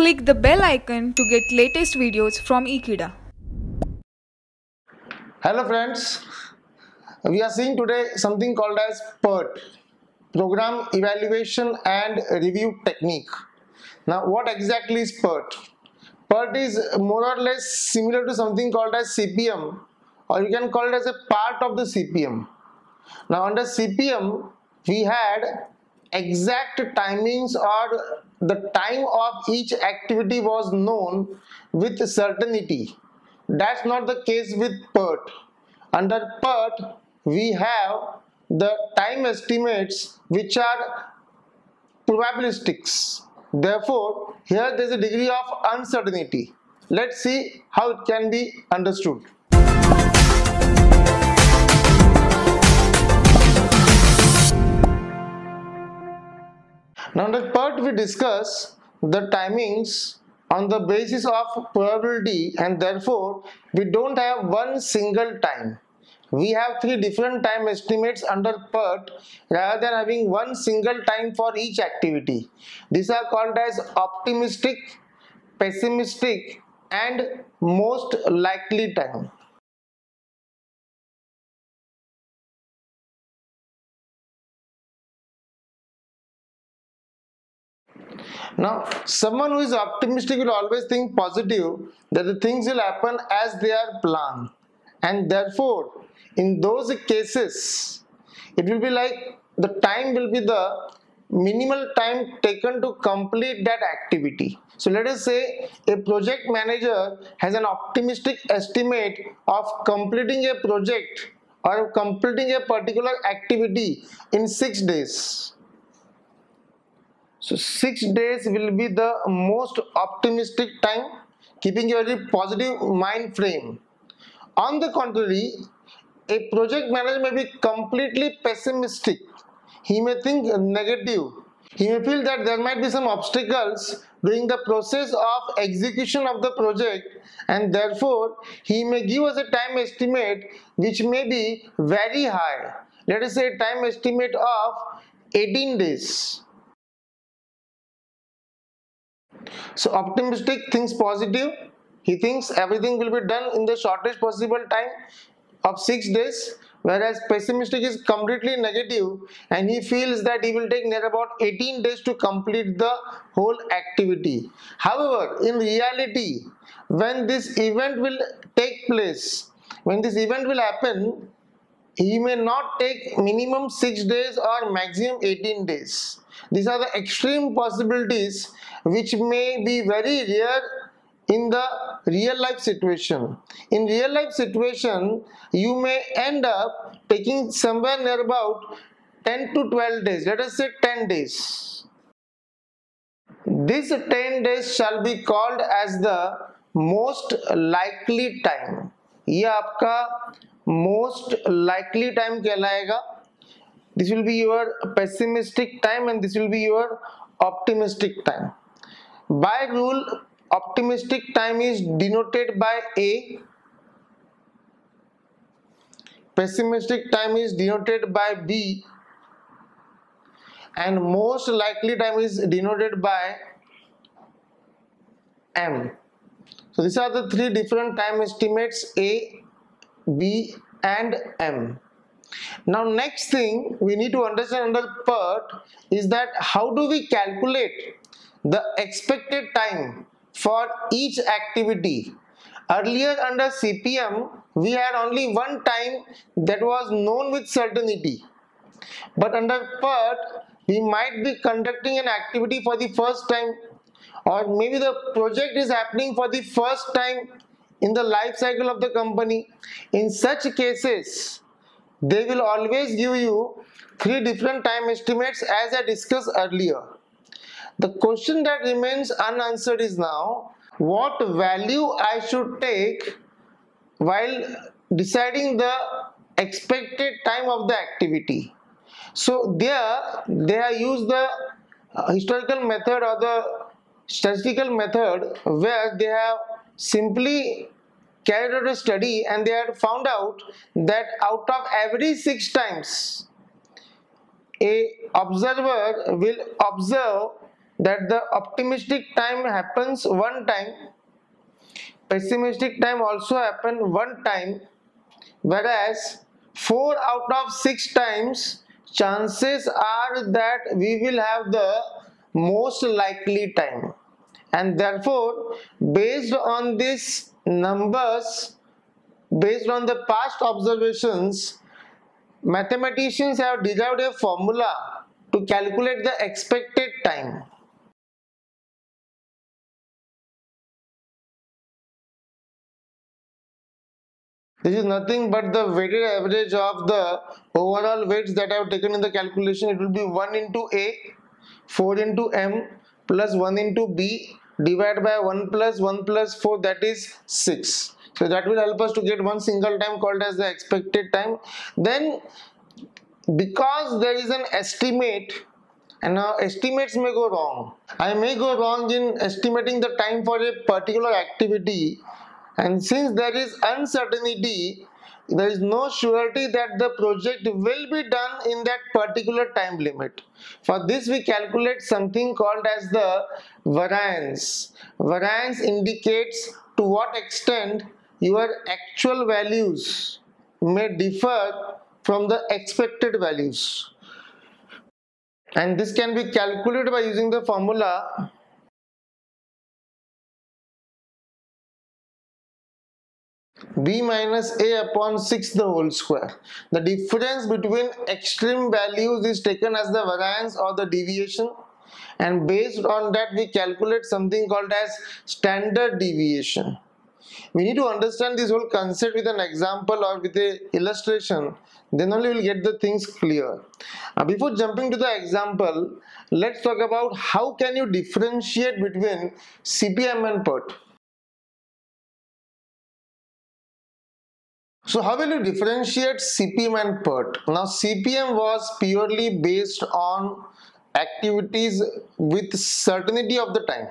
Click the bell icon to get latest videos from Ekeeda. Hello friends, we are seeing today something called as PERT, Program Evaluation and Review Technique. Now what exactly is PERT? PERT is more or less similar to something called as CPM, or you can call it as a part of the CPM. Now under CPM we had exact timings, or the time of each activity was known with certainty. That's not the case with PERT. Under PERT we have the time estimates which are probabilistics. Therefore here there is a degree of uncertainty. Let's see how it can be understood. Now under PERT we discuss the timings on the basis of probability, and therefore we don't have one single time. We have three different time estimates under PERT rather than having one single time for each activity. These are called as optimistic, pessimistic and most likely time. Now, someone who is optimistic will always think positive, that the things will happen as they are planned, and therefore in those cases it will be like the time will be the minimal time taken to complete that activity. So let us say a project manager has an optimistic estimate of completing a project or completing a particular activity in 6 days. So 6 days will be the most optimistic time, keeping a very positive mind frame. On the contrary, a project manager may be completely pessimistic. He may think negative. He may feel that there might be some obstacles during the process of execution of the project, and therefore he may give us a time estimate which may be very high. Let us say a time estimate of 18 days. So optimistic thinks positive. He thinks everything will be done in the shortest possible time of 6 days, whereas pessimistic is completely negative and he feels that he will take near about 18 days to complete the whole activity. However, in reality, when this event will take place, when this event will happen, he may not take minimum 6 days or maximum 18 days. These are the extreme possibilities which may be very rare in the real life situation. In real life situation, you may end up taking somewhere near about 10 to 12 days. Let us say 10 days. This 10 days shall be called as the most likely time. Ye aapka most likely time कहलाएगा. This will be your pessimistic time and this will be your optimistic time. By rule, optimistic time is denoted by A, pessimistic time is denoted by B, and most likely time is denoted by M. So these are the three different time estimates: A, B and M. Now next thing we need to understand under PERT is that how do we calculate the expected time for each activity. Earlier under CPM we had only one time that was known with certainty, but under PERT we might be conducting an activity for the first time, or maybe the project is happening for the first time in the life cycle of the company. In such cases, they will always give you three different time estimates as I discussed earlier. The question that remains unanswered is now, what value I should take while deciding the expected time of the activity. So there they have used the historical method or the statistical method, where they have simply carried out a study and they had found out that out of every 6 times a observer will observe that the optimistic time happens one time, pessimistic time also happens one time, whereas 4 out of 6 times chances are that we will have the most likely time. And therefore, based on these numbers, based on the past observations, mathematicians have derived a formula to calculate the expected time. This is nothing but the weighted average of the overall weights that I have taken in the calculation. It will be 1 into A, 4 into M, plus 1 into B, divided by 1 plus 4, that is 6. So that will help us to get one single time called as the expected time. Then, because there is an estimate, and now estimates may go wrong. I may go wrong in estimating the time for a particular activity. And since there is uncertainty, there is no surety that the project will be done in that particular time limit. For this, we calculate something called as the variance. Variance indicates to what extent your actual values may differ from the expected values. And this can be calculated by using the formula b minus a upon 6 the whole square. The difference between extreme values is taken as the variance or the deviation, and based on that we calculate something called as standard deviation. We need to understand this whole concept with an example or with an illustration, then only we will get the things clear. Before jumping to the example, let's talk about how can you differentiate between CPM and PERT. So how will you differentiate CPM and PERT? Now CPM was purely based on activities with certainty of the time.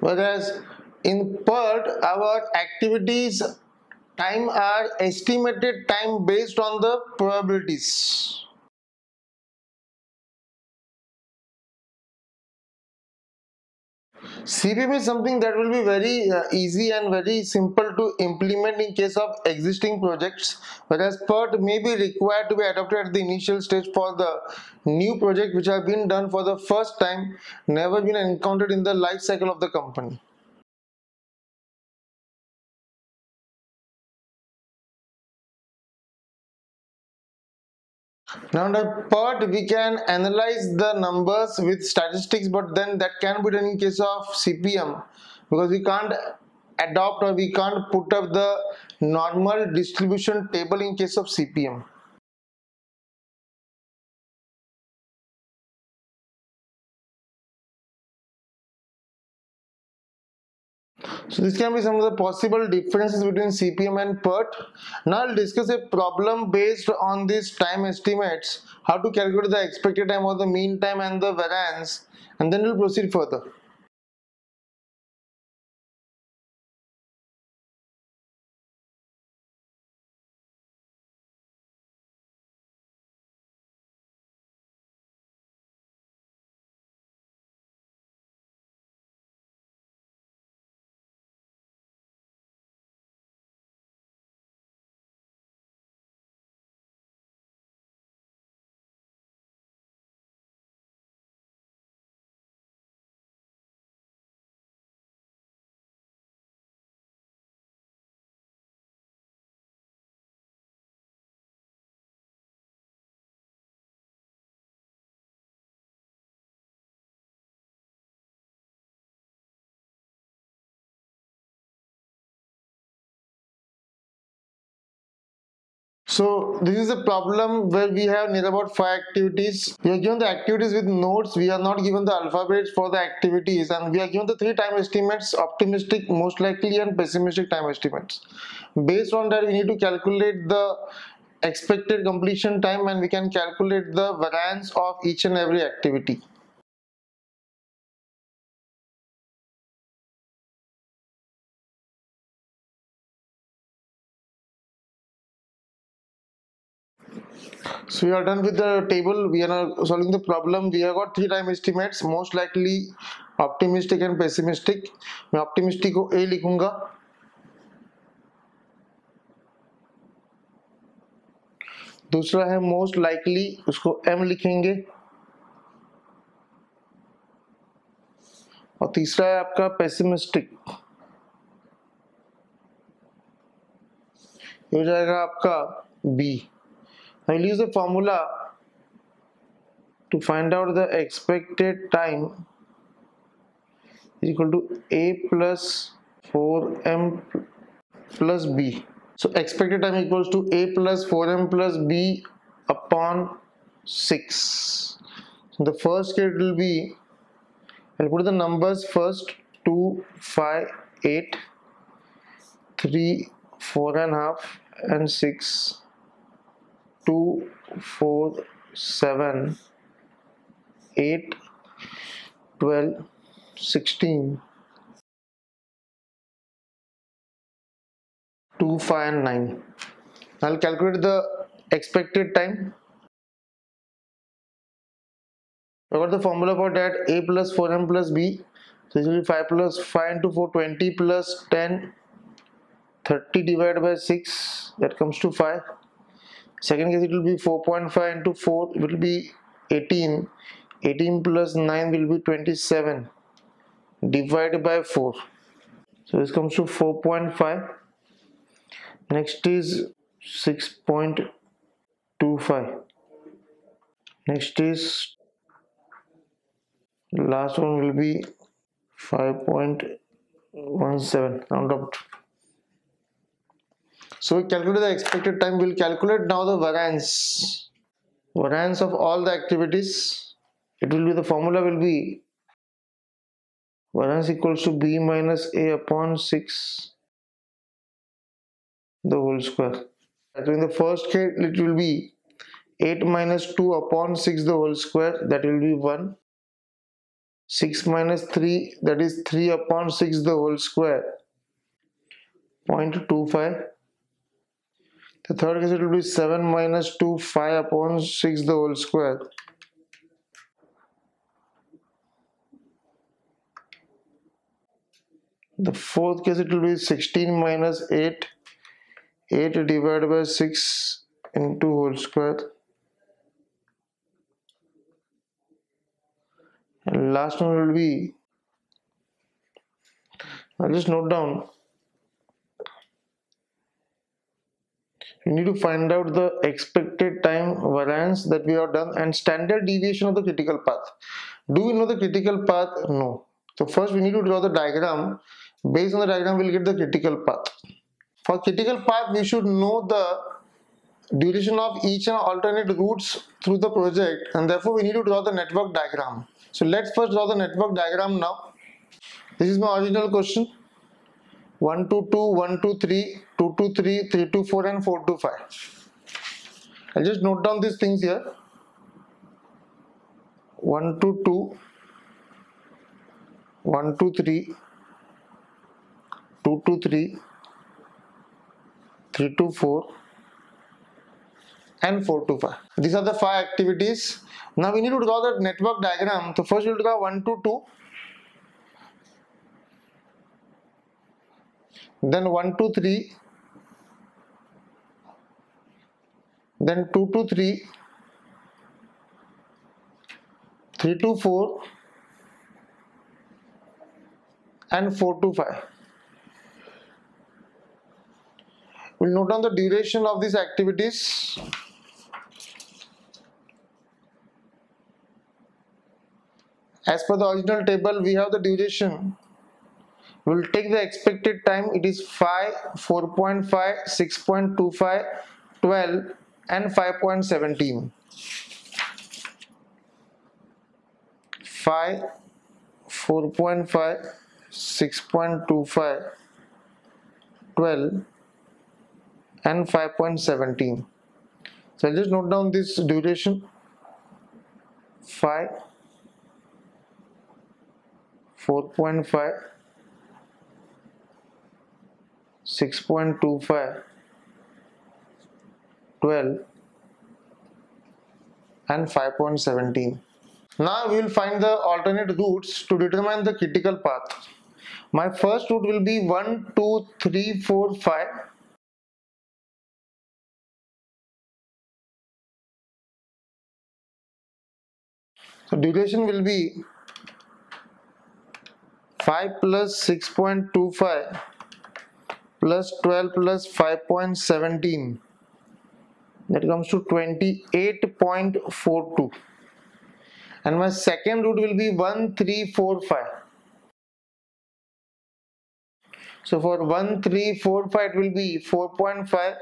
Whereas in PERT, our activities time are estimated time based on the probabilities. CPM is something that will be very easy and very simple to implement in case of existing projects, whereas PERT may be required to be adopted at the initial stage for the new project which have been done for the first time, never been encountered in the life cycle of the company. Now under PERT we can analyze the numbers with statistics, but then that can be done in case of CPM because we can't adopt or we can't put up the normal distribution table in case of CPM. So this can be some of the possible differences between CPM and PERT. Now I'll discuss a problem based on these time estimates, how to calculate the expected time or the mean time and the variance, and then we'll proceed further. So this is a problem where we have near about 5 activities. We are given the activities with nodes. We are not given the alphabets for the activities, and we are given the 3 time estimates: optimistic, most likely, and pessimistic time estimates. Based on that, we need to calculate the expected completion time, and we can calculate the variance of each and every activity. So we are done with the table. We are now solving the problem. We have got three time estimates, most likely, optimistic and pessimistic. मैं optimistic को A लिखूंगा. दूसरा है most likely, उसको M लिखेंगे. और तीसरा है आपका pessimistic. ये हो जाएगा आपका B. I will use the formula to find out the expected time is equal to A plus 4M plus B. So expected time equals to A plus 4M plus B upon 6. So the first case will be, I will put the numbers first, 2, 5, 8, 3, 4.5 and 6. 2, 4, 7, 8, 12, 16, 2, 5 and 9. I'll calculate the expected time. I got the formula for that, A plus 4M plus B. So this will be 5 plus 5 into 4, 20 plus 10, 30 divided by 6, that comes to 5. Second case, it will be 4.5 into 4, it will be 18. 18 plus 9 will be 27 divided by 4. So this comes to 4.5. Next is 6.25. Next is, last one will be 5.17, round up. So we calculate the expected time. We'll calculate now the variance. Variance of all the activities. It will be, the formula will be variance equals to B minus A upon 6 the whole square. In the first case, it will be 8 minus 2 upon 6 the whole square, that will be 1. 6 minus 3, that is 3 upon 6 the whole square, 0.25. The third case, it will be 7 minus 2, 5 upon 6 the whole square, 0.25. The fourth case, it will be 16 minus 8, 8 divided by 6 into whole square. And last one will be, I'll just note down. We need to find out the expected time, variance that we have done, and standard deviation of the critical path. Do we know the critical path? No. So first we need to draw the diagram. Based on the diagram, we'll get the critical path. For critical path, we should know the duration of each and alternate routes through the project, and therefore we need to draw the network diagram. So let's first draw the network diagram now. This is my original question. 1, 2, 2, 1, 2, 3, 2, 2, 3, 3, 2, 4 and 4, 2, 5. I'll just note down these things here. 1, 2, 2, 1, 2, 3, 2, 2, 3, 3, 2, 4 and 4, 2, 5. These are the 5 activities. Now we need to draw the network diagram. So first we'll draw 1, 2, 2. Then 1, 2, 3, then 2, 2, 3, 3, 2, 4, and 4, 2, 5. We'll note down the duration of these activities. As per the original table, we have the duration. We'll take the expected time. It is 5, 4.5, 6.25, 12 and 5.17. 5, 4.5, 6.25, 12 and 5.17. So I'll just note down this duration. 5, 4.5, 6.25, 12 and 5.17. Now we will find the alternate routes to determine the critical path. My first route will be 1, 2, 3, 4, 5. So duration will be 5 plus 6.25 plus 12 plus 5.17. That comes to 28.42. And my second route will be 1, 3, 4, 5. So for 1, 3, 4, 5 it will be 4.5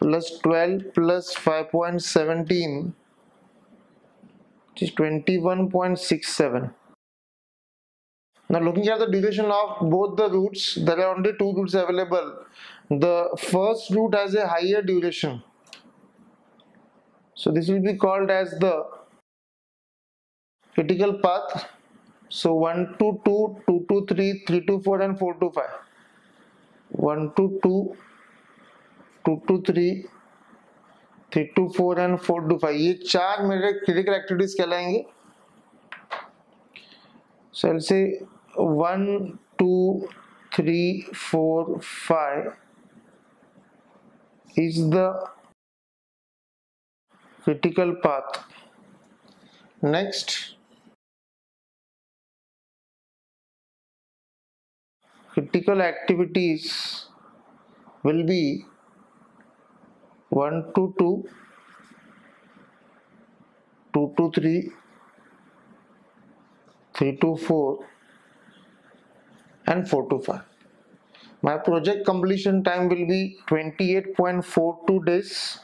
plus 12 plus 5.17, which is 21.67. Now looking at the duration of both the routes, there are only two routes available. The first route has a higher duration. So this will be called as the critical path. So 1 to 2, 2 to 3, 3 to 4 and 4 to 5. 1 to 2, 2 to 3, 3 to 4 and 4 to 5. ये चार मेरे critical activities कहलाएंगे. So I'll say 1, 2, 3, 4, 5 is the critical path. Next, critical activities will be 1 to 2, 2 to 3, 3 to 4 and 4 to 5. My project completion time will be 28.42 days.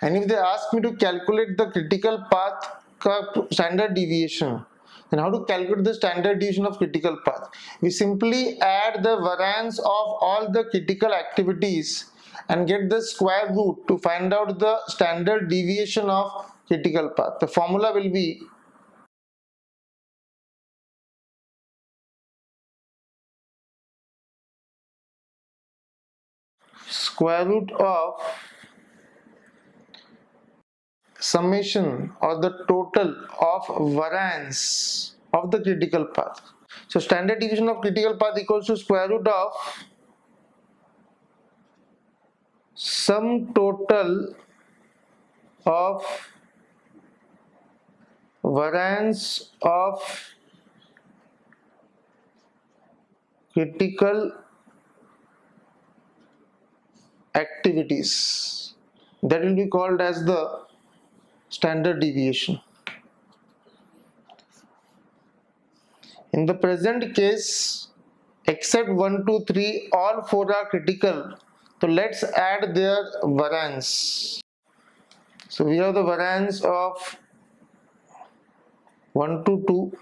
And if they ask me to calculate the critical path standard deviation, then how to calculate the standard deviation of critical path? We simply add the variance of all the critical activities and get the square root to find out the standard deviation of critical path. The formula will be square root of summation or the total of variance of the critical path. So standard deviation of critical path equals to square root of sum total of variance of critical activities. That will be called as the standard deviation. In the present case, except 1, 2, 3, all 4 are critical. So let's add their variance. So we have the variance of 1 to 2,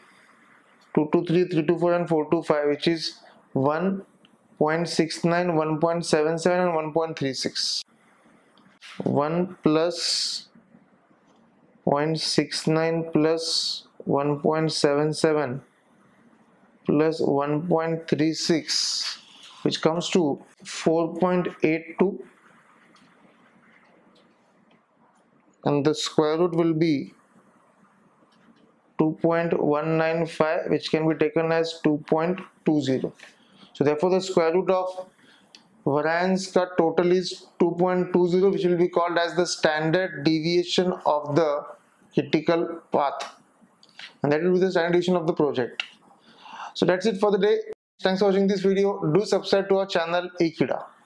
2 to 3, 3 to 4 and 4 to 5, which is 1.69, 1.77 and 1.36. 1 plus 0.69 plus 1.77 plus 1.36, which comes to 4.82, and the square root will be 2.195, which can be taken as 2.20. So therefore the square root of variance cut total is 2.20, which will be called as the standard deviation of the critical path, and that will be the standard deviation of the project. So that's it for the day. Thanks for watching this video. Do subscribe to our channel Ekeeda.